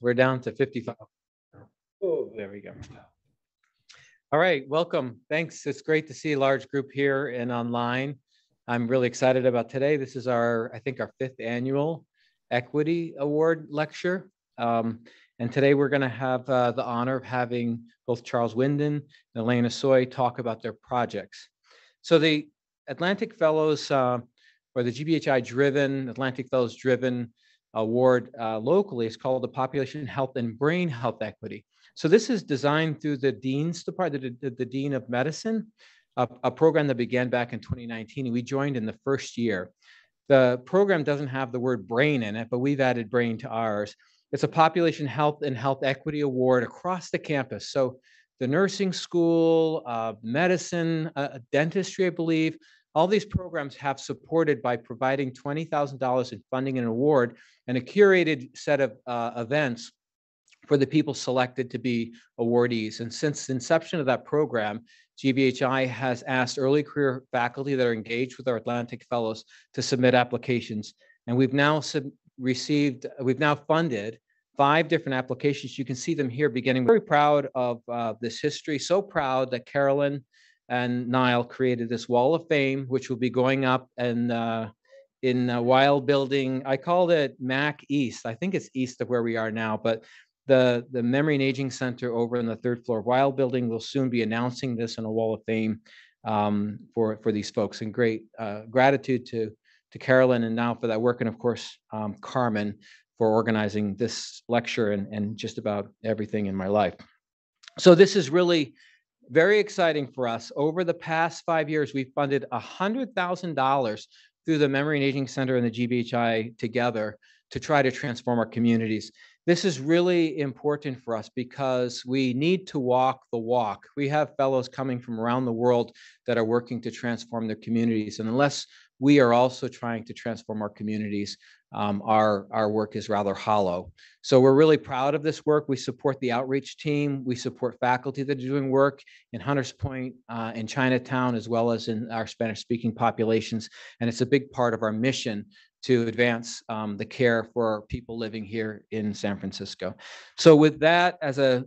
We're down to 55. Oh, there we go. All right, welcome. Thanks. It's great to see a large group here and online. I'm really excited about today. This is our, I think, our 5th annual Equity Award lecture. And today we're going to have the honor of having both Charles Windon and Elena Tsoy talk about their projects. So the Atlantic Fellows, or the GBHI-driven, Atlantic Fellows-driven award locally is called the Population Health and Brain Health Equity. So this is designed through the Dean's Department, the Dean of Medicine, a program that began back in 2019, and we joined in the first year. The program doesn't have the word brain in it, but we've added brain to ours. It's a population health and health equity award across the campus. So the nursing school, medicine, dentistry, I believe, all these programs have supported by providing $20,000 in funding and award and a curated set of events for the people selected to be awardees. And since the inception of that program, GBHI has asked early career faculty that are engaged with our Atlantic Fellows to submit applications. And we've now funded 5 different applications. You can see them here beginning. We're very proud of this history, so proud that Carolyn and Niall created this wall of fame, which will be going up and in WILE Building. I called it MAC East. I think it's east of where we are now, but the Memory and Aging Center over in the 3rd floor of WILE Building will soon be announcing this in a wall of fame for these folks. And great gratitude to Carolyn and Niall for that work, and of course Carmen for organizing this lecture and just about everything in my life. So this is really very exciting for us. Over the past 5 years, we've funded $100,000 through the Memory and Aging Center and the GBHI together to try to transform our communities. This is really important for us because we need to walk the walk. We have fellows coming from around the world that are working to transform their communities. And unless we are also trying to transform our communities, our work is rather hollow. So we're really proud of this work. We support the outreach team. We support faculty that are doing work in Hunters Point, in Chinatown, as well as in our Spanish-speaking populations. And it's a big part of our mission to advance the care for people living here in San Francisco. So with that as a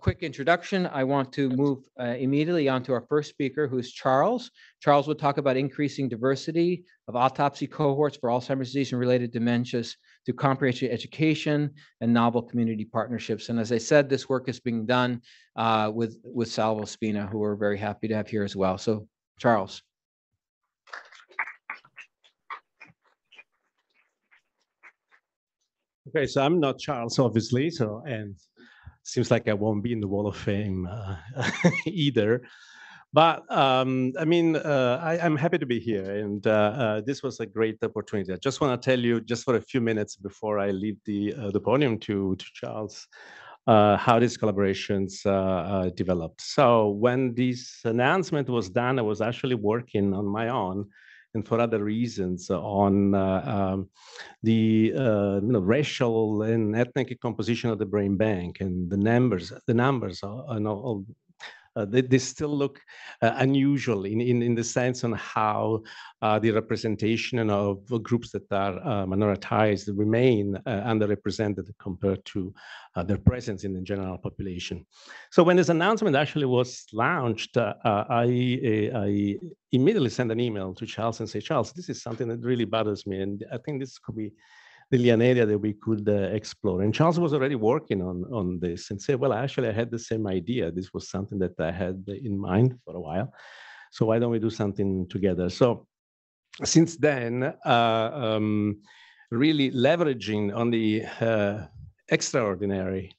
quick introduction, I want to move immediately on to our first speaker, who's Charles. Charles will talk about increasing diversity of autopsy cohorts for Alzheimer's disease and related dementias through comprehensive education and novel community partnerships. And as I said, this work is being done with Salvatore Spina, who we're very happy to have here as well. So Charles. Okay, so I'm not Charles, obviously, so, and seems like I won't be in the Wall of Fame either. But I mean, I'm happy to be here, and this was a great opportunity. I just want to tell you, just for a few minutes before I leave the podium to Charles, how these collaborations developed. So when this announcement was done, I was actually working on my own, and for other reasons, on the racial and ethnic composition of the brain bank, and the numbers they still look unusual in the sense on how the representation of groups that are minoritized remain underrepresented compared to their presence in the general population. So when this announcement actually was launched, I immediately sent an email to Charles and say, Charles, this is something that really bothers me, and I think this could be really an area that we could explore. And Charles was already working on this and said, well, actually, I had the same idea. This was something that I had in mind for a while. So why don't we do something together? So since then, really leveraging on the extraordinary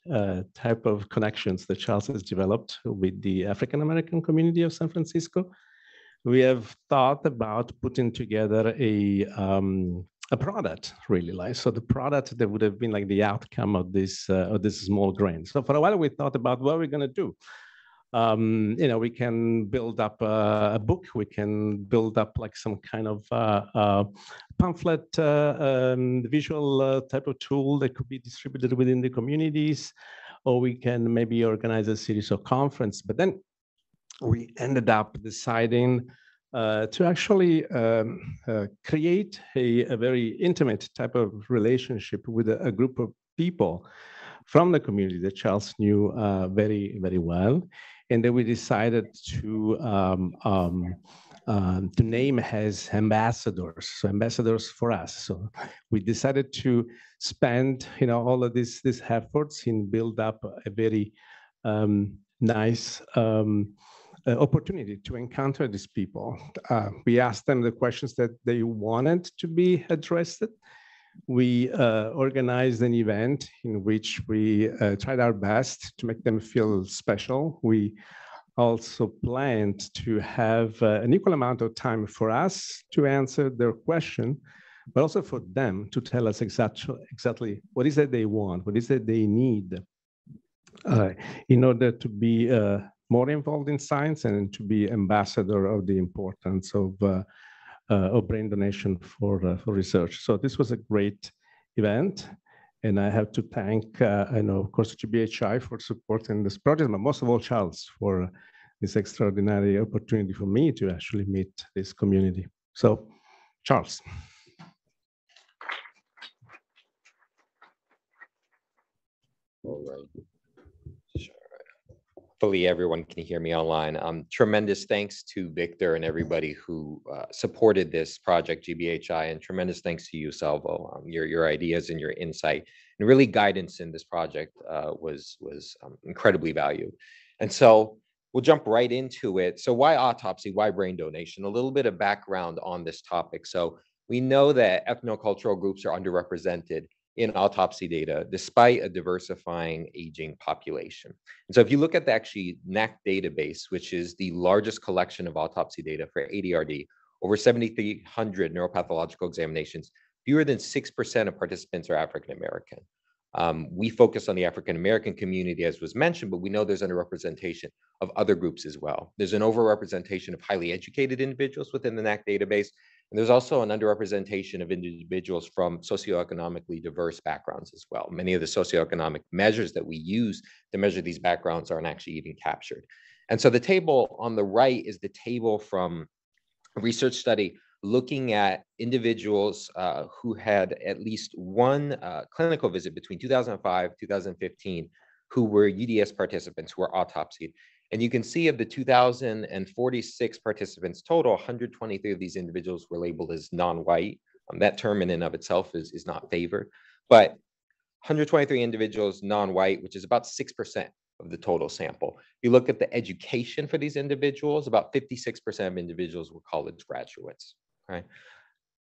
type of connections that Charles has developed with the African-American community of San Francisco, we have thought about putting together a product, really, like, so the product that would have been like the outcome of this small grant. So for a while we thought about what we're going to do. You know, we can build up a book, we can build up like some kind of pamphlet, visual type of tool that could be distributed within the communities, or we can maybe organize a series of conferences. But then we ended up deciding to actually create a very intimate type of relationship with a group of people from the community that Charles knew very, very well. And then we decided to name as ambassadors for us. So we decided to spend, you know, all of these efforts in build up a very nice opportunity to encounter these people. We asked them the questions that they wanted to be addressed. We organized an event in which we tried our best to make them feel special. We also planned to have an equal amount of time for us to answer their question, but also for them to tell us exactly what is that they want, what is that they need in order to be more involved in science and to be ambassador of the importance of brain donation for research. So this was a great event, and I have to thank, I know, of course, GBHI for supporting this project, but most of all, Charles for this extraordinary opportunity for me to actually meet this community. So, Charles. All right. Hopefully everyone can hear me online. Tremendous thanks to Victor and everybody who supported this project, GBHI, and tremendous thanks to you, Salvo. Your ideas and your insight and really guidance in this project was incredibly valued. And so we'll jump right into it. So why autopsy? Why brain donation? A little bit of background on this topic. So we know that ethnocultural groups are underrepresented in autopsy data, despite a diversifying aging population. And so if you look at the actually NAC database, which is the largest collection of autopsy data for ADRD, over 7,300 neuropathological examinations, fewer than 6% of participants are African-American. We focus on the African-American community, as was mentioned, but we know there's underrepresentation of other groups as well. There's an overrepresentation of highly educated individuals within the NAC database, and there's also an underrepresentation of individuals from socioeconomically diverse backgrounds as well. Many of the socioeconomic measures that we use to measure these backgrounds aren't actually even captured. And so the table on the right is the table from a research study looking at individuals who had at least one clinical visit between 2005, 2015, who were UDS participants who were autopsied. And you can see of the 2,046 participants total, 123 of these individuals were labeled as non-white. That term in and of itself is not favored, but 123 individuals non-white, which is about 6% of the total sample. You look at the education for these individuals, about 56% of individuals were college graduates, right?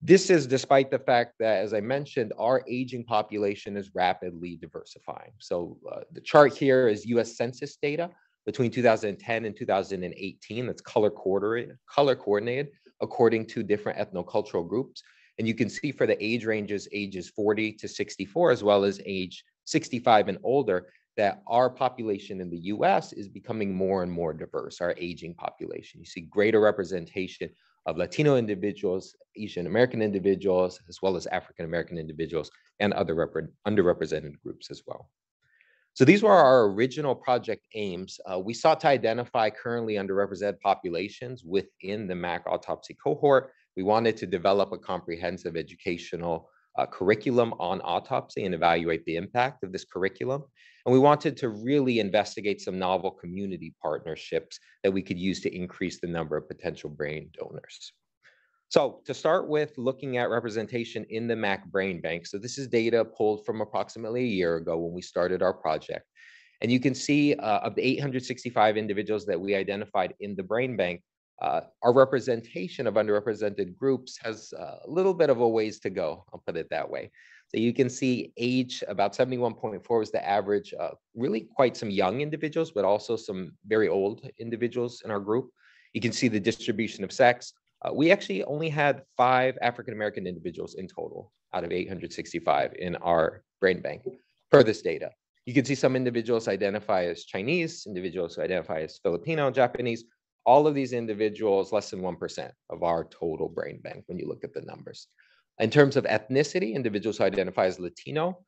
This is despite the fact that, as I mentioned, our aging population is rapidly diversifying. So the chart here is US Census data between 2010 and 2018, that's color coordinated according to different ethnocultural groups. And you can see for the age ranges, ages 40 to 64, as well as age 65 and older, that our population in the US is becoming more and more diverse, our aging population. You see greater representation of Latino individuals, Asian American individuals, as well as African American individuals and other underrepresented groups as well. So these were our original project aims. We sought to identify currently underrepresented populations within the MAC autopsy cohort. We wanted to develop a comprehensive educational curriculum on autopsy and evaluate the impact of this curriculum. And we wanted to really investigate some novel community partnerships that we could use to increase the number of potential brain donors. So to start with, looking at representation in the MAC Brain Bank. So this is data pulled from approximately a year ago when we started our project. And you can see of the 865 individuals that we identified in the Brain Bank, our representation of underrepresented groups has a little bit of a ways to go, I'll put it that way. So you can see age, about 71.4 was the average, really quite some young individuals, but also some very old individuals in our group. You can see the distribution of sex. We actually only had 5 African-American individuals in total out of 865 in our brain bank per this data. You can see some individuals identify as Chinese, individuals who identify as Filipino, Japanese. All of these individuals, less than 1% of our total brain bank when you look at the numbers. In terms of ethnicity, individuals who identify as Latino,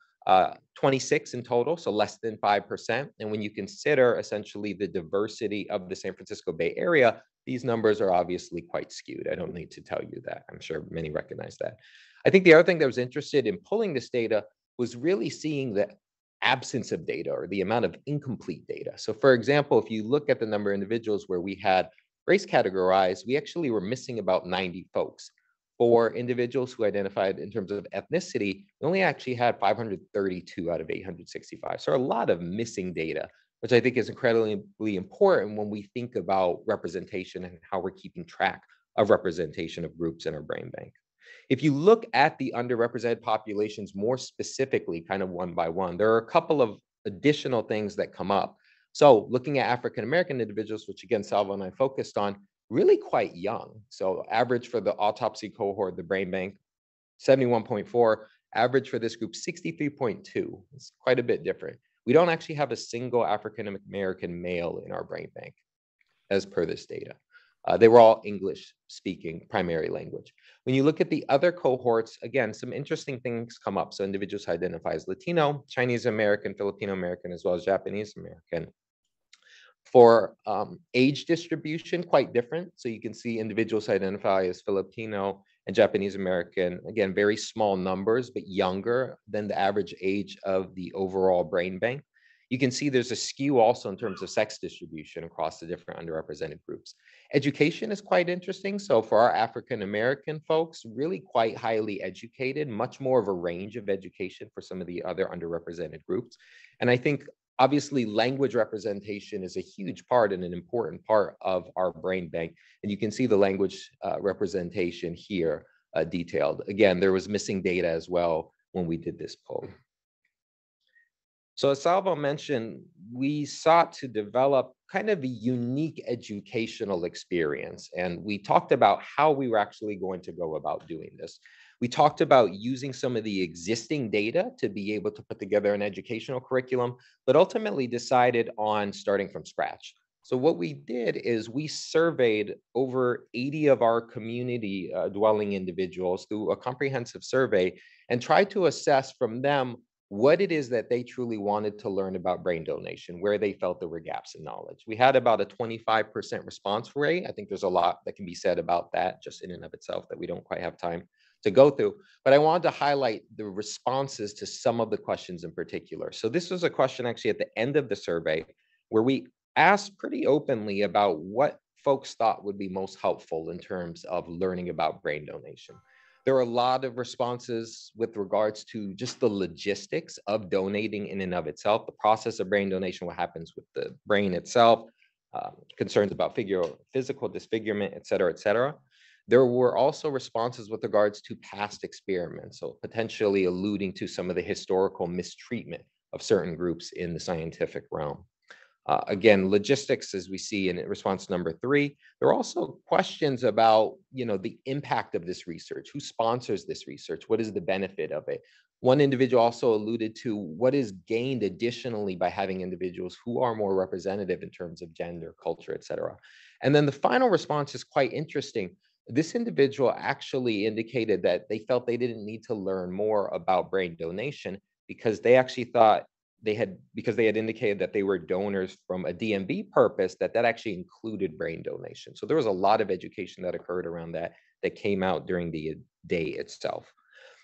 26 in total, so less than 5%. And when you consider essentially the diversity of the San Francisco Bay Area, these numbers are obviously quite skewed. I don't need to tell you that. I'm sure many recognize that. I think the other thing that was interested in pulling this data was really seeing the absence of data or the amount of incomplete data. So for example, if you look at the number of individuals where we had race categorized, we actually were missing about 90 folks. For individuals who identified in terms of ethnicity, we only actually had 532 out of 865. So a lot of missing data, which I think is incredibly important when we think about representation and how we're keeping track of representation of groups in our brain bank. If you look at the underrepresented populations more specifically, kind of one by one, there are a couple of additional things that come up. So looking at African-American individuals, which again, Salva and I focused on, really quite young. So average for the autopsy cohort, the brain bank, 71.4, average for this group, 63.2. It's quite a bit different. We don't actually have a single African-American male in our brain bank as per this data. They were all English speaking, primary language. When you look at the other cohorts, again, some interesting things come up. So individuals identify as Latino, Chinese American, Filipino American, as well as Japanese American. For age distribution, quite different. So you can see individuals identify as Filipino and Japanese American, again, very small numbers, but younger than the average age of the overall brain bank. You can see there's a skew also in terms of sex distribution across the different underrepresented groups. Education is quite interesting. So for our African American folks, really quite highly educated, much more of a range of education for some of the other underrepresented groups. And I think obviously language representation is a huge part and an important part of our brain bank. And you can see the language representation here detailed. Again, there was missing data as well when we did this poll. So as Salva mentioned, we sought to develop kind of a unique educational experience. And we talked about how we were actually going to go about doing this. We talked about using some of the existing data to be able to put together an educational curriculum, but ultimately decided on starting from scratch. So what we did is we surveyed over 80 of our community dwelling individuals through a comprehensive survey and tried to assess from them what it is that they truly wanted to learn about brain donation, where they felt there were gaps in knowledge. We had about a 25% response rate. I think there's a lot that can be said about that just in and of itself that we don't quite have time to go through. But I wanted to highlight the responses to some of the questions in particular. So this was a question actually at the end of the survey where we asked pretty openly about what folks thought would be most helpful in terms of learning about brain donation. There are a lot of responses with regards to just the logistics of donating in and of itself, the process of brain donation, what happens with the brain itself, concerns about physical disfigurement, et cetera, et cetera. There were also responses with regards to past experiments, so potentially alluding to some of the historical mistreatment of certain groups in the scientific realm. Again, logistics, as we see in response number 3, there are also questions about, you know, the impact of this research, who sponsors this research, what is the benefit of it? One individual also alluded to what is gained additionally by having individuals who are more representative in terms of gender, culture, et cetera. And then the final response is quite interesting. This individual actually indicated that they felt they didn't need to learn more about brain donation because they actually thought because they had indicated that they were donors from a DMV purpose, that actually included brain donation. So there was a lot of education that occurred around that came out during the day itself.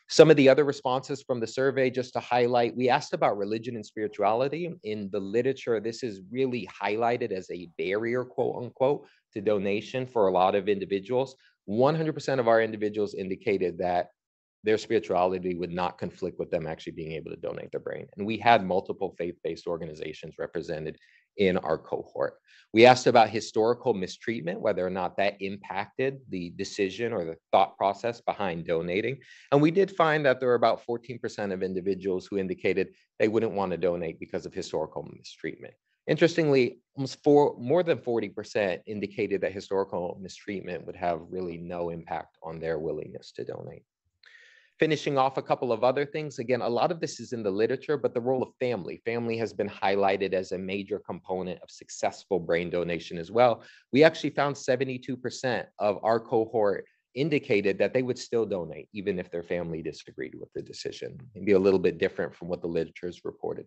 Some of the other responses from the survey, just to highlight, we asked about religion and spirituality. In the literature, this is really highlighted as a barrier, quote unquote, to donation for a lot of individuals. 100% of our individuals indicated that their spirituality would not conflict with them actually being able to donate their brain. And we had multiple faith-based organizations represented in our cohort. We asked about historical mistreatment, whether or not that impacted the decision or the thought process behind donating. And we did find that there were about 14% of individuals who indicated they wouldn't want to donate because of historical mistreatment. Interestingly, almost more than 40% indicated that historical mistreatment would have really no impact on their willingness to donate. Finishing off a couple of other things, again, a lot of this is in the literature, but the role of family. Family has been highlighted as a major component of successful brain donation as well. We actually found 72% of our cohort indicated that they would still donate, even if their family disagreed with the decision. Maybe a little bit different from what the literature has reported.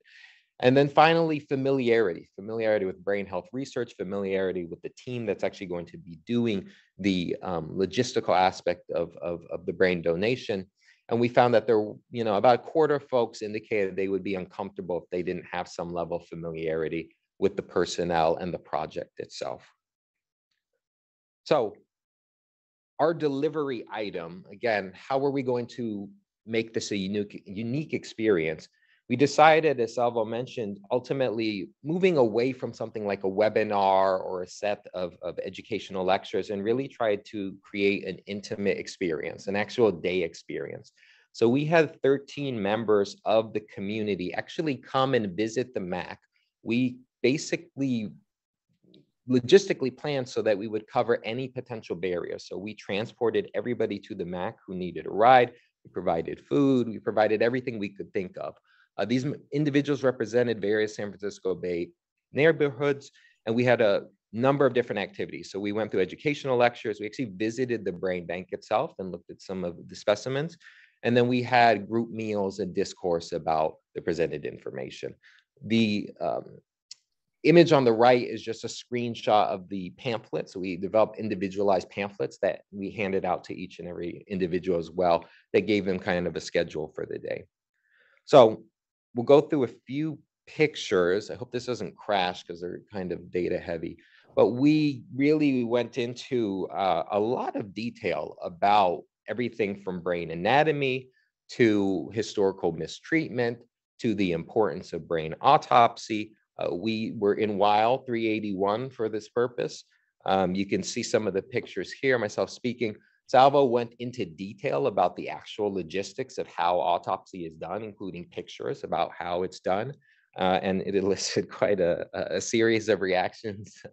And then finally, familiarity with brain health research, familiarity with the team that's actually going to be doing the logistical aspect of the brain donation. And we found that there, you know, about a quarter of folks indicated they would be uncomfortable if they didn't have some level of familiarity with the personnel and the project itself. So our delivery item, again, how are we going to make this a unique experience? We decided, as Salvo mentioned, ultimately moving away from something like a webinar or a set of educational lectures and really tried to create an intimate experience, an actual day experience. So we had 13 members of the community actually come and visit the MAC. We basically logistically planned so that we would cover any potential barrier. So we transported everybody to the MAC who needed a ride. We provided food, we provided everything we could think of. These individuals represented various San Francisco Bay neighborhoods, and we had a number of different activities. So we went through educational lectures. We actually visited the brain bank itself and looked at some of the specimens. And then we had group meals and discourse about the presented information. The image on the right is just a screenshot of the pamphlets. We developed individualized pamphlets that we handed out to each and every individual as well, that gave them kind of a schedule for the day. So we'll go through a few pictures. I hope this doesn't crash because they're kind of data heavy, but we really went into a lot of detail about everything from brain anatomy to historical mistreatment to the importance of brain autopsy. We were in WILE 381 for this purpose. You can see some of the pictures here, myself speaking. Salvo went into detail about the actual logistics of how autopsy is done, including pictures about how it's done. And it elicited quite a series of reactions,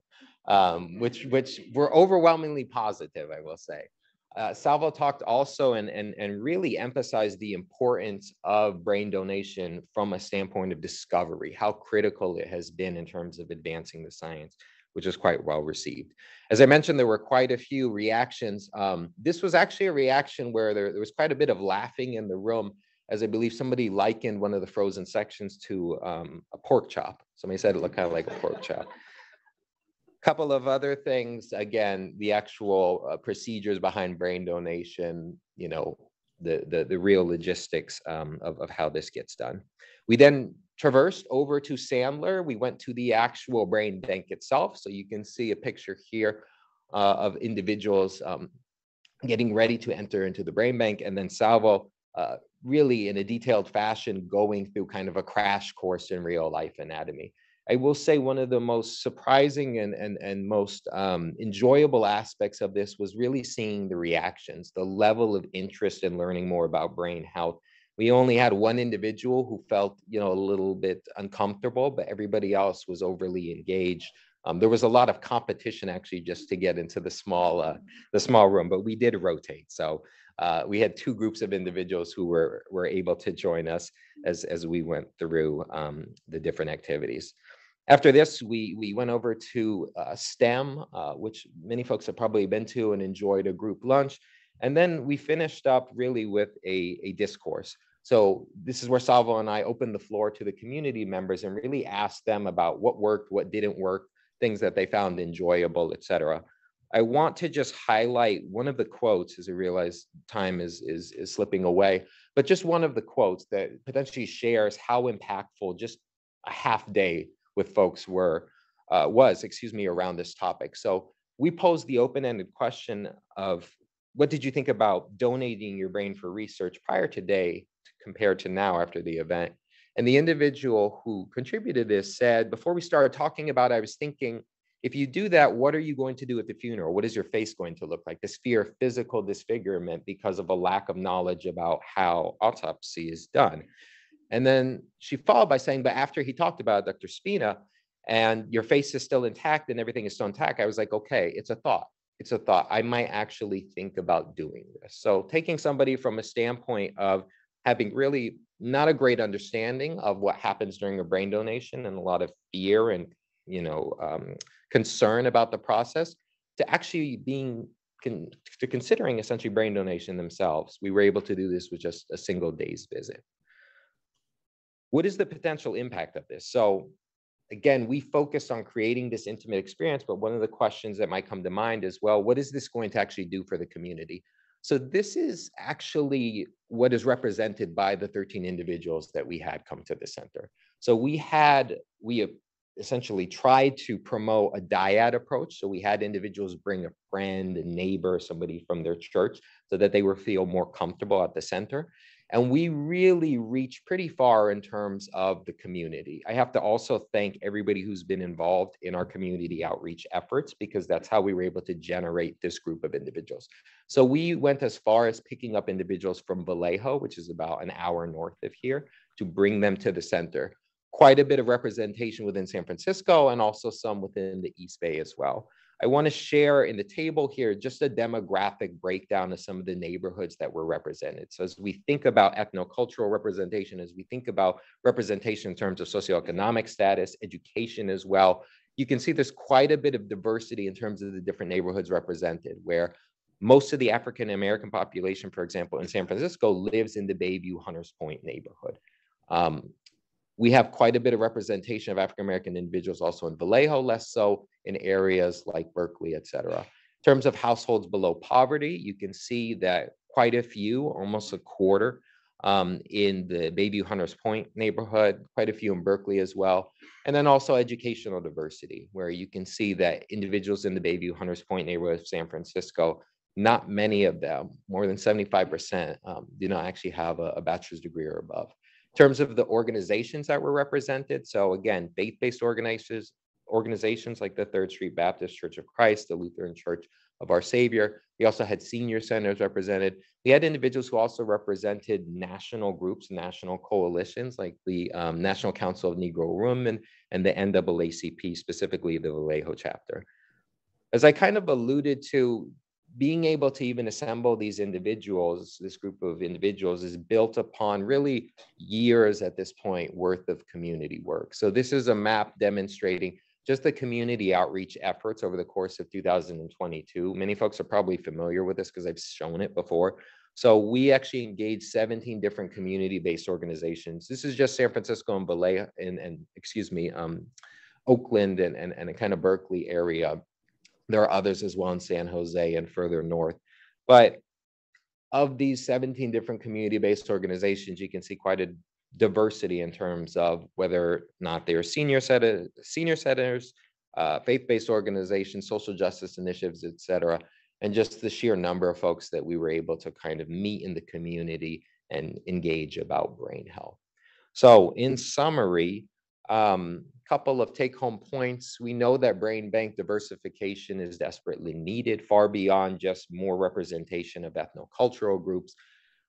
which were overwhelmingly positive, I will say. Salvo talked also and really emphasized the importance of brain donation from a standpoint of discovery, how critical it has been in terms of advancing the science, which is quite well received. As I mentioned, there were quite a few reactions. This was actually a reaction where there was quite a bit of laughing in the room, as I believe somebody likened one of the frozen sections to a pork chop. Somebody said it looked kind of like a pork chop. A couple of other things, again, the actual procedures behind brain donation, you know, the real logistics of how this gets done. We then traversed over to Sandler. We went to the actual brain bank itself. So you can see a picture here of individuals getting ready to enter into the brain bank. And then Salvo really in a detailed fashion going through kind of a crash course in real life anatomy. I will say one of the most surprising and most enjoyable aspects of this was really seeing the reactions, the level of interest in learning more about brain health. We only had one individual who felt, you know, a little bit uncomfortable, but everybody else was overly engaged. There was a lot of competition actually just to get into the small room, but we did rotate. So we had two groups of individuals who were able to join us as we went through the different activities. After this, we went over to STEM, which many folks have probably been to and enjoyed a group lunch. And then we finished up really with a discourse. So this is where Salvo and I opened the floor to the community members and really asked them about what worked, what didn't work, things that they found enjoyable, et cetera. I want to just highlight one of the quotes, as I realize time is slipping away, but just one of the quotes that potentially shares how impactful just a half day with folks were, was around this topic. So we posed the open-ended question of, what did you think about donating your brain for research prior to today compared to now after the event? And the individual who contributed this said, before we started talking about it, I was thinking, if you do that, what are you going to do at the funeral? What is your face going to look like? This fear of physical disfigurement because of a lack of knowledge about how autopsy is done. And then she followed by saying, but after he talked about it, Dr. Spina, and your face is still intact and everything is still intact, I was like, okay, it's a thought. It's a thought. I might actually think about doing this. So taking somebody from a standpoint of having really not a great understanding of what happens during a brain donation and a lot of fear and, you know, concern about the process to actually being considering essentially brain donation themselves. We were able to do this with just a single day's visit. What is the potential impact of this? So again, we focused on creating this intimate experience, but one of the questions that might come to mind is, well, what is this going to actually do for the community? So this is actually what is represented by the 13 individuals that we had come to the center. So we essentially tried to promote a dyad approach. So we had individuals bring a friend, a neighbor, somebody from their church, so that they would feel more comfortable at the center. And we really reached pretty far in terms of the community. I have to also thank everybody who's been involved in our community outreach efforts, because that's how we were able to generate this group of individuals. So we went as far as picking up individuals from Vallejo, which is about an hour north of here, to bring them to the center. Quite a bit of representation within San Francisco and also some within the East Bay as well. I want to share in the table here just a demographic breakdown of some of the neighborhoods that were represented. So as we think about ethnocultural representation, as we think about representation in terms of socioeconomic status, education as well, you can see there's quite a bit of diversity in terms of the different neighborhoods represented, where most of the African American population, for example, in San Francisco lives in the Bayview-Hunters Point neighborhood. We have quite a bit of representation of African-American individuals also in Vallejo, less so in areas like Berkeley, et cetera. In terms of households below poverty, you can see that quite a few, almost a quarter, in the Bayview-Hunters Point neighborhood, quite a few in Berkeley as well. And then also educational diversity, where you can see that individuals in the Bayview-Hunters Point neighborhood of San Francisco, not many of them, more than 75%, do not actually have a bachelor's degree or above. In terms of the organizations that were represented, so again, faith-based organizations like the Third Street Baptist Church of Christ, the Lutheran Church of Our Savior. We also had senior centers represented. We had individuals who also represented national groups, national coalitions like the National Council of Negro Women and the NAACP, specifically the Vallejo chapter. As I kind of alluded to, being able to even assemble these individuals, this group of individuals, is built upon really years at this point worth of community work. So this is a map demonstrating just the community outreach efforts over the course of 2022. Many folks are probably familiar with this because I've shown it before. So we actually engaged 17 different community-based organizations. This is just San Francisco and Vallejo, and excuse me, Oakland and a kind of Berkeley area. There are others as well in San Jose and further north. But of these 17 different community-based organizations, you can see quite a diversity in terms of whether or not they are senior centers, faith-based organizations, social justice initiatives, et cetera, and just the sheer number of folks that we were able to kind of meet in the community and engage about brain health. So in summary, couple of take-home points. We know that brain bank diversification is desperately needed, far beyond just more representation of ethnocultural groups.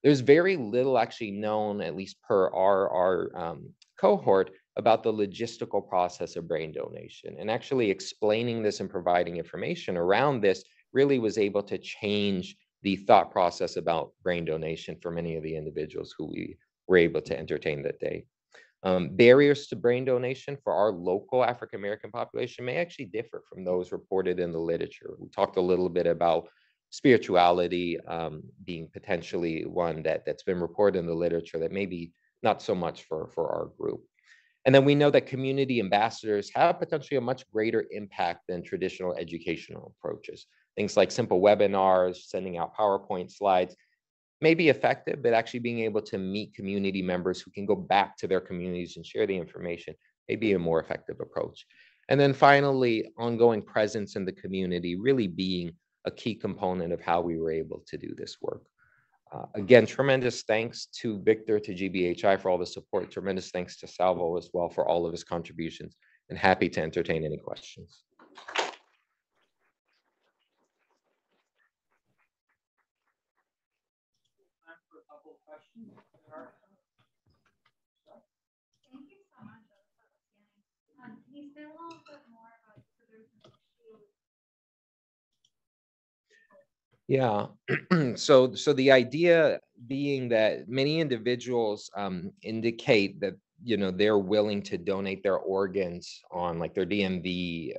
There's very little actually known, at least per our cohort, about the logistical process of brain donation. And actually explaining this and providing information around this really was able to change the thought process about brain donation for many of the individuals who we were able to entertain that day. Barriers to brain donation for our local African-American population may actually differ from those reported in the literature. We talked a little bit about spirituality being potentially one that's been reported in the literature that maybe not so much for our group. And then we know that community ambassadors have potentially a much greater impact than traditional educational approaches. Things like simple webinars, sending out PowerPoint slides, may be effective, but actually being able to meet community members who can go back to their communities and share the information may be a more effective approach. And then finally, ongoing presence in the community really being a key component of how we were able to do this work. Again, tremendous thanks to Victor, to GBHI for all the support, tremendous thanks to Salvo as well for all of his contributions, and happy to entertain any questions. Thank you so much for understanding. Can you say a little bit more about the Yeah. So the idea being that many individuals indicate that, you know, they're willing to donate their organs on like their DMV,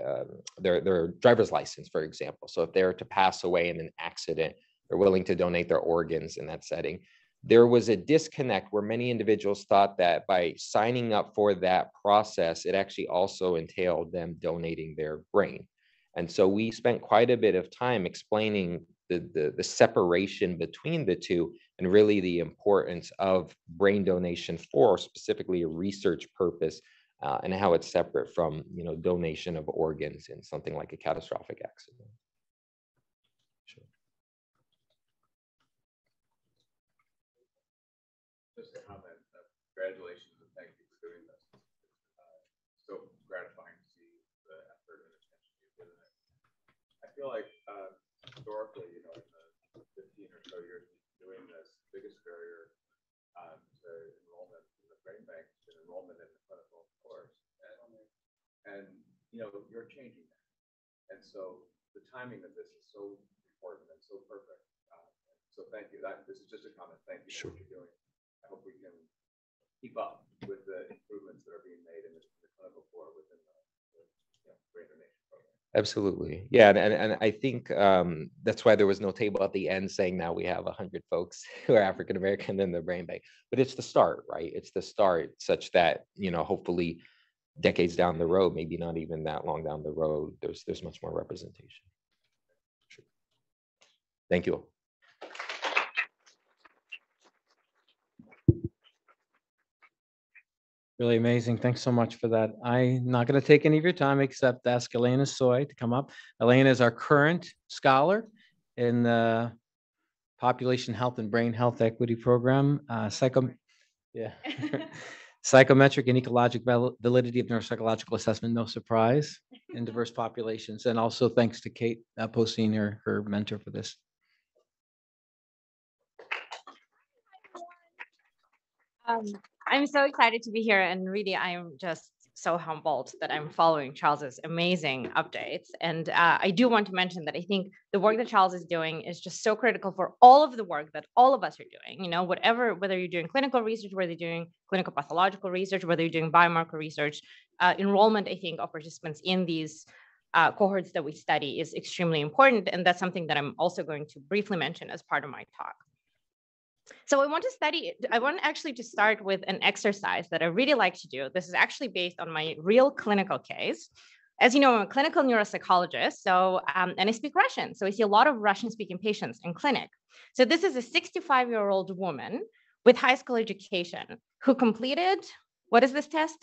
their driver's license, for example. So if they're to pass away in an accident, they're willing to donate their organs in that setting. There was a disconnect where many individuals thought that by signing up for that process, it actually also entailed them donating their brain. And so we spent quite a bit of time explaining the separation between the two, and really the importance of brain donation for specifically a research purpose, and how it's separate from, you know, donation of organs in something like a catastrophic accident. Sure. Just a comment. Congratulations and thank you for doing this. So gratifying to see the effort and attention you've given it. I feel like historically, you know, in the 15 or so years doing this, the biggest barrier to enrollment in the brain bank has been enrollment in the clinical course. And you know, you're changing that. And so the timing of this is so important and so perfect. So thank you. This is just a comment. Thank you for what you're doing. I hope we can keep up with the improvements that are being made in the clinical core within the brain donation program. Absolutely. Yeah. And I think that's why there was no table at the end saying now we have 100 folks who are African-American in the brain bank. But it's the start, right? It's the start such that, you know, hopefully decades down the road, maybe not even that long down the road, there's much more representation. Sure. Thank you. Really amazing. Thanks so much for that. I'm not going to take any of your time except ask Elena Tsoy to come up. Elena is our current scholar in the Population Health and Brain Health Equity Program, Psychometric and Ecologic Validity of Neuropsychological Assessment, no surprise, in diverse populations. And also thanks to Kate Postinger, her mentor for this. I'm so excited to be here, and really I'm just so humbled that I'm following Charles's amazing updates. And I do want to mention that I think the work that Charles is doing is just so critical for all of the work that all of us are doing, you know, whether you're doing clinical research, whether you're doing clinical pathological research, whether you're doing biomarker research, enrollment, I think, of participants in these cohorts that we study is extremely important. And that's something that I'm also going to briefly mention as part of my talk. So I want actually to start with an exercise that I really like to do. This is actually based on my real clinical case. As you know, I'm a clinical neuropsychologist, so, and I speak Russian. So I see a lot of Russian-speaking patients in clinic. So this is a 65-year-old woman with high school education who completed, what is this test?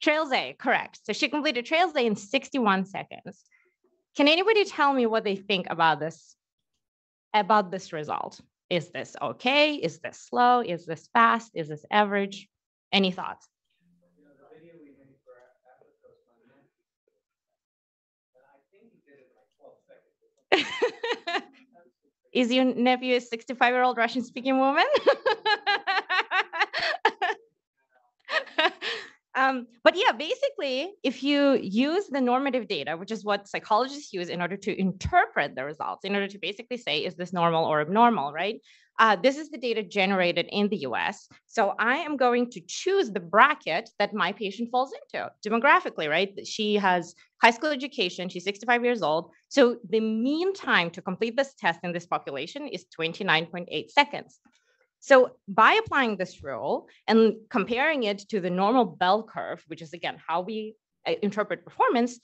Trails A, correct. So she completed Trails A in 61 seconds. Can anybody tell me what they think about this result? Is this okay? Is this slow? Is this fast? Is this average? Any thoughts? Is your nephew a 65-year-old Russian-speaking woman? But yeah, basically, if you use the normative data, which is what psychologists use in order to interpret the results, in order to basically say, is this normal or abnormal, right? This is the data generated in the US. So I am going to choose the bracket that my patient falls into demographically, right? She has high school education, she's 65 years old. So the mean time to complete this test in this population is 29.8 seconds. So by applying this rule and comparing it to the normal bell curve, which is, again, how we interpret performance,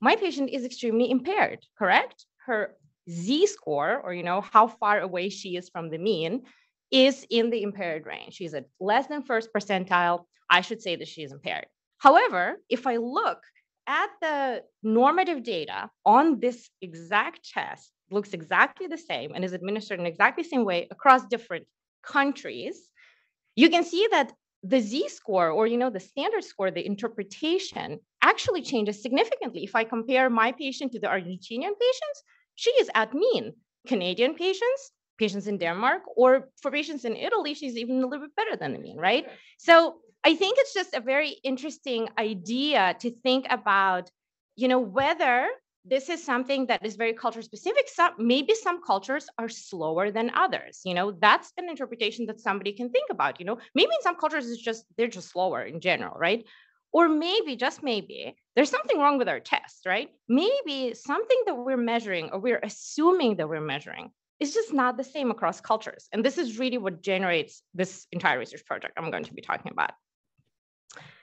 my patient is extremely impaired, correct? Her Z-score, or, you know, how far away she is from the mean, is in the impaired range. She's at less than first percentile. I should say that she is impaired. However, if I look at the normative data on this exact test, it looks exactly the same and is administered in exactly the same way across different countries, you can see that the Z-score, or, you know, the standard score, the interpretation actually changes significantly. If I compare my patient to the Argentinian patients, she is at mean. Canadian patients in Denmark, or for patients in Italy, she's even a little bit better than the mean, right? So I think it's just a very interesting idea to think about, you know, whether this is something that is very culture specific. Maybe some cultures are slower than others. You know, that's an interpretation that somebody can think about. You know, maybe in some cultures it's just they're just slower in general, right? Or maybe, just maybe, there's something wrong with our test, right? Maybe something that we're measuring, or we're assuming that we're measuring, is just not the same across cultures. And this is really what generates this entire research project I'm going to be talking about.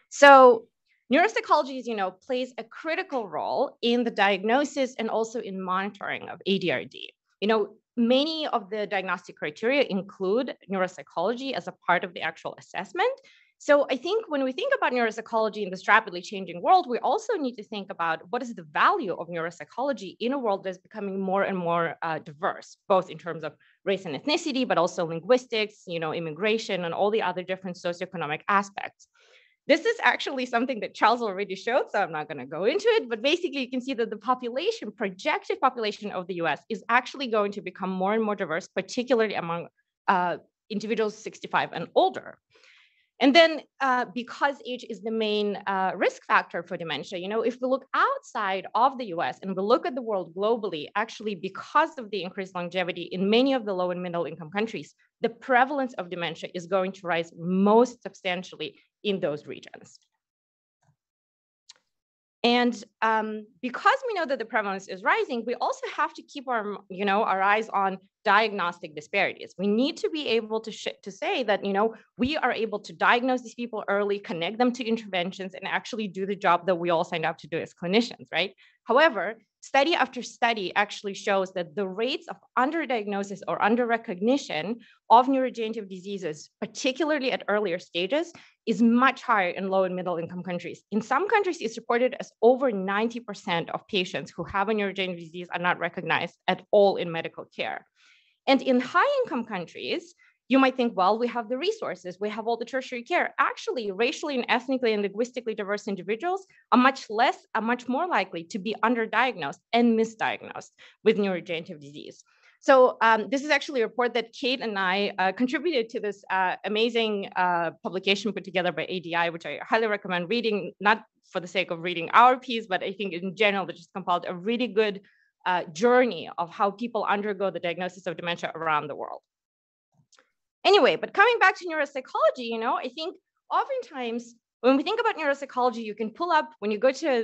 So Neuropsychology, as you know, plays a critical role in the diagnosis and also in monitoring of ADRD. You know, many of the diagnostic criteria include neuropsychology as a part of the actual assessment. So I think when we think about neuropsychology in this rapidly changing world, we also need to think about what is the value of neuropsychology in a world that's becoming more and more diverse, both in terms of race and ethnicity, but also linguistics, you know, immigration, and all the other different socioeconomic aspects. This is actually something that Charles already showed, so I'm not going to go into it, but basically you can see that the population, projected population of the US is actually going to become more and more diverse, particularly among individuals 65 and older. And then because age is the main risk factor for dementia, you know, if we look outside of the US and we look at the world globally, actually because of the increased longevity in many of the low and middle income countries, the prevalence of dementia is going to rise most substantially in those regions. And because we know that the prevalence is rising, we also have to keep our, you know, our eyes on diagnostic disparities. We need to be able to say that, you know, we are able to diagnose these people early, connect them to interventions, and actually do the job that we all signed up to do as clinicians, right? However, study after study actually shows that the rates of underdiagnosis or underrecognition of neurodegenerative diseases, particularly at earlier stages, is much higher in low and middle income countries. In some countries, it's reported as over 90% of patients who have a neurodegenerative disease are not recognized at all in medical care. And in high income countries, you might think, well, we have the resources, we have all the tertiary care. Actually, racially and ethnically and linguistically diverse individuals are much more likely to be underdiagnosed and misdiagnosed with neurodegenerative disease. So this is actually a report that Kate and I contributed to, this amazing publication put together by ADI, which I highly recommend reading, not for the sake of reading our piece, but I think in general, they just compiled a really good journey of how people undergo the diagnosis of dementia around the world. Anyway, but coming back to neuropsychology, you know, I think oftentimes when we think about neuropsychology, you can pull up, when you get a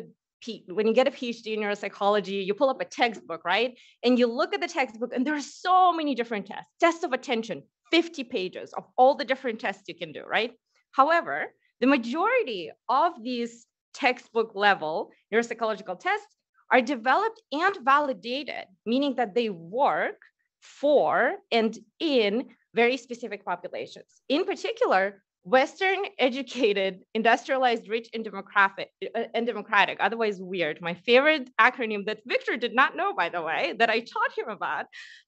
PhD in neuropsychology, you pull up a textbook, right? And you look at the textbook and there are so many different tests, tests of attention, 50 pages of all the different tests you can do, right? However, the majority of these textbook level neuropsychological tests are developed and validated, meaning that they work for and in very specific populations. In particular, Western educated, industrialized, rich, and democratic, otherwise WEIRD, my favorite acronym that Victor did not know, by the way, that I taught him about.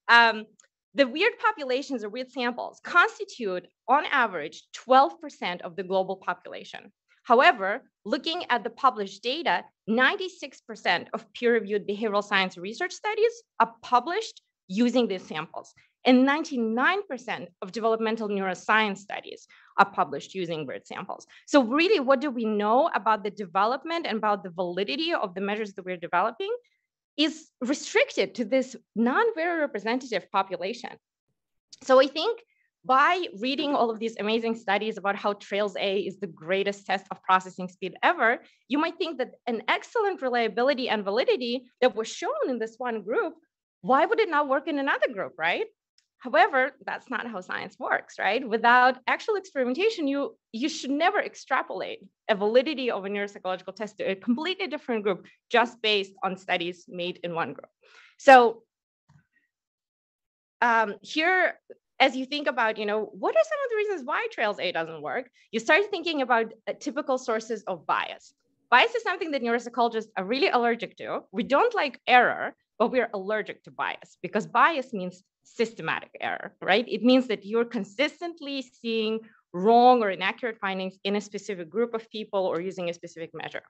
The WEIRD populations or WEIRD samples constitute, on average, 12% of the global population. However, looking at the published data, 96% of peer-reviewed behavioral science research studies are published using these samples, and 99% of developmental neuroscience studies are published using WEIRD samples. So really, what do we know about the development and about the validity of the measures that we're developing is restricted to this non-very representative population. So I think by reading all of these amazing studies about how Trails A is the greatest test of processing speed ever, you might think that an excellent reliability and validity that was shown in this one group, why would it not work in another group, right? However, that's not how science works, right? Without actual experimentation, you should never extrapolate a validity of a neuropsychological test to a completely different group just based on studies made in one group. So here, as you think about, you know, what are some of the reasons why Trails A doesn't work, you start thinking about typical sources of bias. Bias is something that neuropsychologists are really allergic to. We don't like error, but we're allergic to bias because bias means systematic error, right? It means that you're consistently seeing wrong or inaccurate findings in a specific group of people or using a specific measure.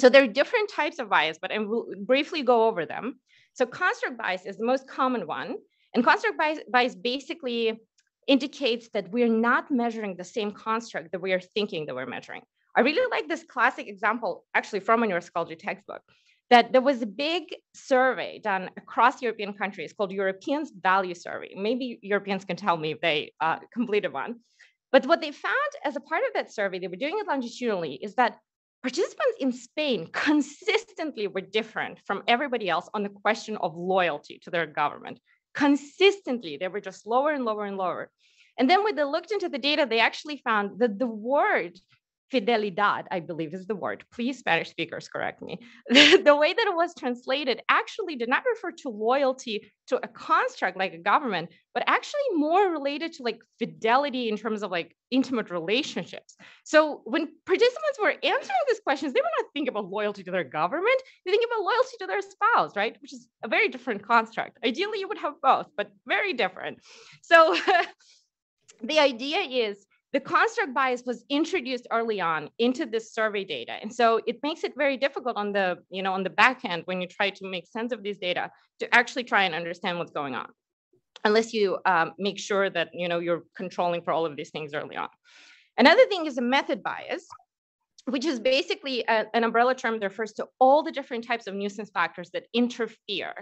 So there are different types of bias, but I will briefly go over them. So construct bias is the most common one. And construct bias basically indicates that we're not measuring the same construct that we are thinking that we're measuring. I really like this classic example, actually from a neuropsychology textbook, that there was a big survey done across European countries called Europeans' Value Survey. Maybe Europeans can tell me if they completed one. But what they found as a part of that survey, they were doing it longitudinally, is that participants in Spain consistently were different from everybody else on the question of loyalty to their government. Consistently, they were just lower and lower and lower. And then when they looked into the data, they actually found that the word fidelidad, I believe is the word. Please, Spanish speakers, correct me. The way that it was translated actually did not refer to loyalty to a construct like a government, but actually more related to like fidelity in terms of like intimate relationships. So when participants were answering these questions, they were not thinking about loyalty to their government, they think about loyalty to their spouse, right? Which is a very different construct. Ideally, you would have both, but very different. So the idea is, the construct bias was introduced early on into this survey data. And so it makes it very difficult on the, you know, on the back end when you try to make sense of these data to actually try and understand what's going on, unless you make sure that, you know, you're controlling for all of these things early on. Another thing is a method bias, which is basically an umbrella term that refers to all the different types of nuisance factors that interfere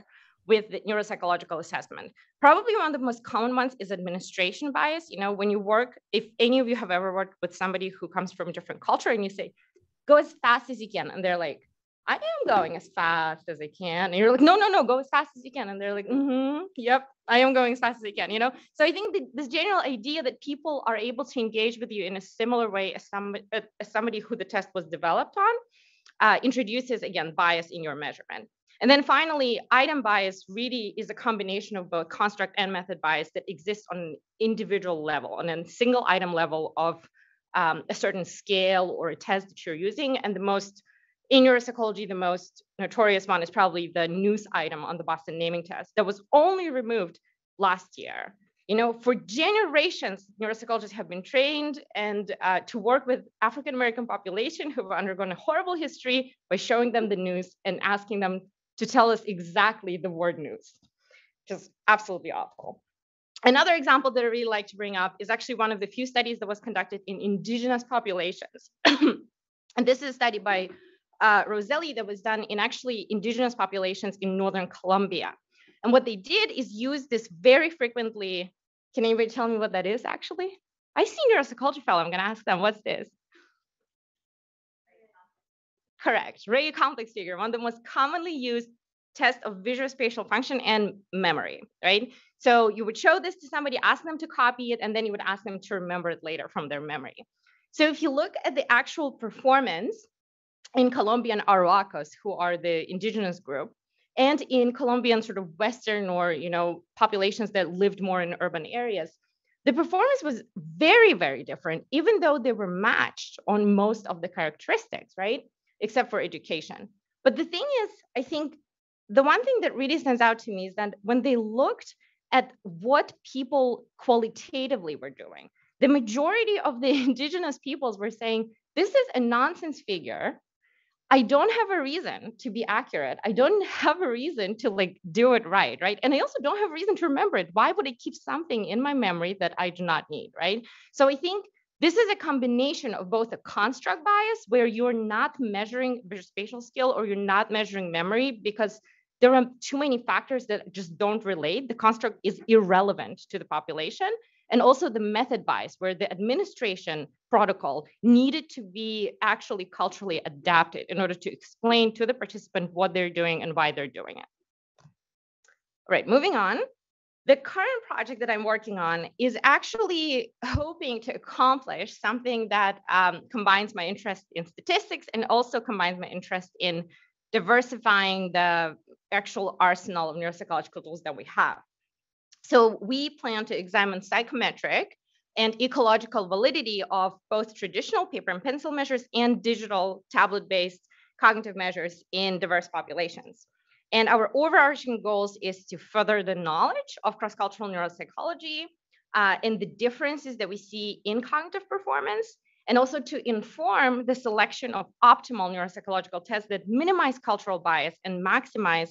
with the neuropsychological assessment. Probably one of the most common ones is administration bias. You know, when you work, if any of you have ever worked with somebody who comes from a different culture and you say, go as fast as you can. And they're like, I am going as fast as I can. And you're like, no, no, no, go as fast as you can. And they're like, mm-hmm, yep, I am going as fast as I can, you know? So I think that this general idea that people are able to engage with you in a similar way as somebody who the test was developed on introduces, again, bias in your measurement. And then finally, item bias really is a combination of both construct and method bias that exists on an individual level, on a single item level of a certain scale or a test that you're using. And the most, in neuropsychology, the most notorious one is probably the news item on the Boston naming test that was only removed last year. You know, for generations, neuropsychologists have been trained and to work with African-American population who have undergone a horrible history by showing them the news and asking them to tell us exactly the word news, which is absolutely awful. Another example that I really like to bring up is actually one of the few studies that was conducted in indigenous populations. And this is a study by Roselli that was done in actually indigenous populations in Northern Colombia. And what they did is use this very frequently. Can anybody tell me what that is actually? I see neuropsychology fellow, I'm gonna ask them, what's this? Correct, radio complex figure, one of the most commonly used tests of visual spatial function and memory, right? So you would show this to somebody, ask them to copy it, and then you would ask them to remember it later from their memory. So if you look at the actual performance in Colombian Arhuacos, who are the indigenous group, and in Colombian sort of Western or, you know, populations that lived more in urban areas, the performance was very, very different, even though they were matched on most of the characteristics, right? Except for education. But the thing is, I think the one thing that really stands out to me is that when they looked at what people qualitatively were doing, the majority of the indigenous peoples were saying, this is a nonsense figure. I don't have a reason to be accurate. I don't have a reason to like do it right, right? And I also don't have a reason to remember it. Why would I keep something in my memory that I do not need, right? So I think this is a combination of both a construct bias where you're not measuring visual spatial skill or you're not measuring memory because there are too many factors that just don't relate. The construct is irrelevant to the population. And also the method bias where the administration protocol needed to be actually culturally adapted in order to explain to the participant what they're doing and why they're doing it. All right, moving on. The current project that I'm working on is actually hoping to accomplish something that combines my interest in statistics and also combines my interest in diversifying the actual arsenal of neuropsychological tools that we have. So we plan to examine psychometric and ecological validity of both traditional paper and pencil measures and digital tablet-based cognitive measures in diverse populations. And our overarching goals is to further the knowledge of cross-cultural neuropsychology and the differences that we see in cognitive performance, and also to inform the selection of optimal neuropsychological tests that minimize cultural bias and maximize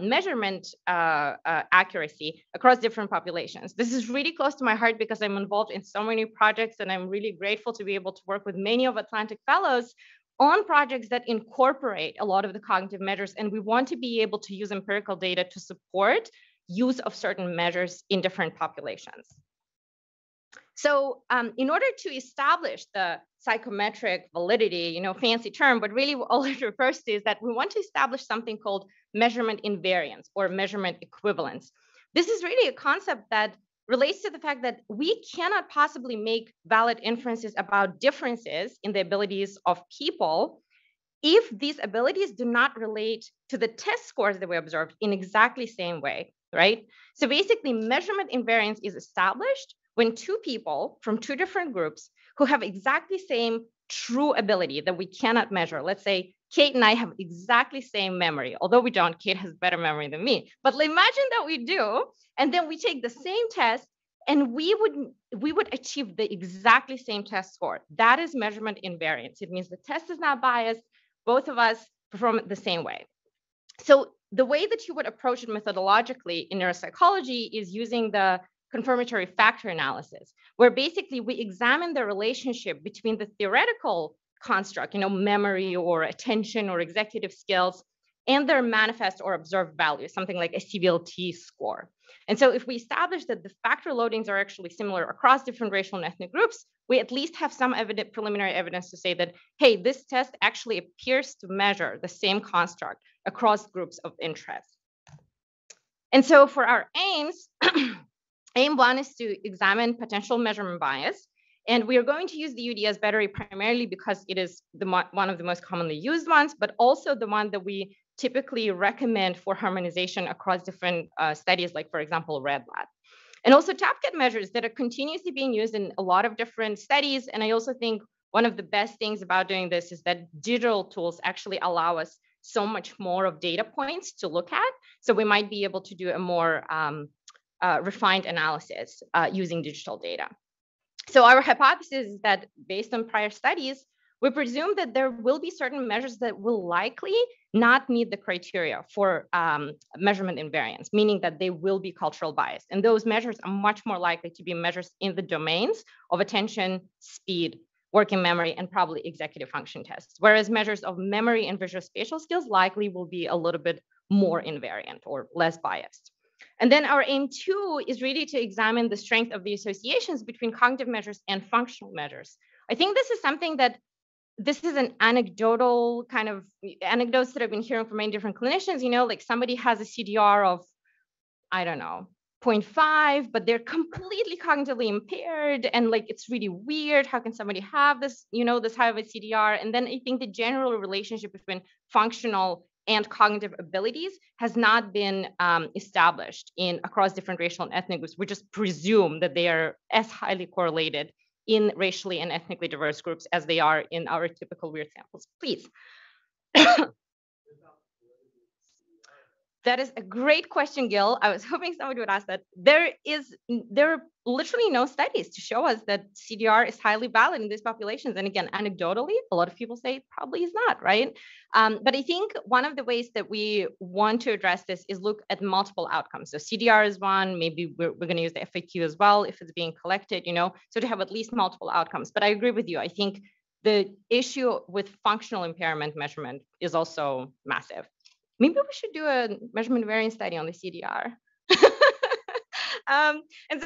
measurement accuracy across different populations. This is really close to my heart because I'm involved in so many projects, and I'm really grateful to be able to work with many of Atlantic Fellows on projects that incorporate a lot of the cognitive measures, and we want to be able to use empirical data to support use of certain measures in different populations. So in order to establish the psychometric validity, you know, fancy term, but really all it refers to is that we want to establish something called measurement invariance or measurement equivalence. This is really a concept that relates to the fact that we cannot possibly make valid inferences about differences in the abilities of people if these abilities do not relate to the test scores that we observed in exactly the same way, right? So basically, measurement invariance is established when two people from two different groups who have exactly the same true ability that we cannot measure. Let's say Kate and I have exactly the same memory. Although we don't, Kate has better memory than me. But imagine that we do, and then we take the same test, and we would achieve the exactly same test score. That is measurement invariance. It means the test is not biased. Both of us perform it the same way. So the way that you would approach it methodologically in neuropsychology is using the confirmatory factor analysis, where basically we examine the relationship between the theoretical construct, you know, memory or attention or executive skills, and their manifest or observed value, something like a CVLT score. And so if we establish that the factor loadings are actually similar across different racial and ethnic groups, we at least have some preliminary evidence to say that, hey, this test actually appears to measure the same construct across groups of interest. And so for our aims, aim one is to examine potential measurement bias. And we are going to use the UDS battery primarily because it is one of the most commonly used ones, but also the one that we typically recommend for harmonization across different studies, like, for example, red lab. And also TAPCAT measures that are continuously being used in a lot of different studies. And I also think one of the best things about doing this is that digital tools actually allow us so much more of data points to look at. So we might be able to do a more refined analysis using digital data. So our hypothesis is that based on prior studies, we presume that there will be certain measures that will likely not meet the criteria for measurement invariance, meaning that they will be cultural biased. And those measures are much more likely to be measures in the domains of attention, speed, working memory, and probably executive function tests, whereas measures of memory and visual spatial skills likely will be a little bit more invariant or less biased. And then our aim two is really to examine the strength of the associations between cognitive measures and functional measures. I think this is something that, this is an anecdotal kind of anecdotes that I've been hearing from many different clinicians, you know, like somebody has a CDR of, I don't know, 0.5, but they're completely cognitively impaired. And like, it's really weird. How can somebody have this, you know, this high of a CDR? And then I think the general relationship between functional and cognitive abilities has not been established across different racial and ethnic groups. We just presume that they are as highly correlated in racially and ethnically diverse groups as they are in our typical weird samples. Please. That is a great question, Gil. I was hoping somebody would ask that. There are literally no studies to show us that CDR is highly valid in these populations. And again, anecdotally, a lot of people say it probably is not, right? But I think one of the ways that we want to address this is look at multiple outcomes. So CDR is one, maybe we're going to use the FAQ as well if it's being collected, you know, so to have at least multiple outcomes. But I agree with you. I think the issue with functional impairment measurement is also massive. Maybe we should do a measurement variance study on the CDR. And so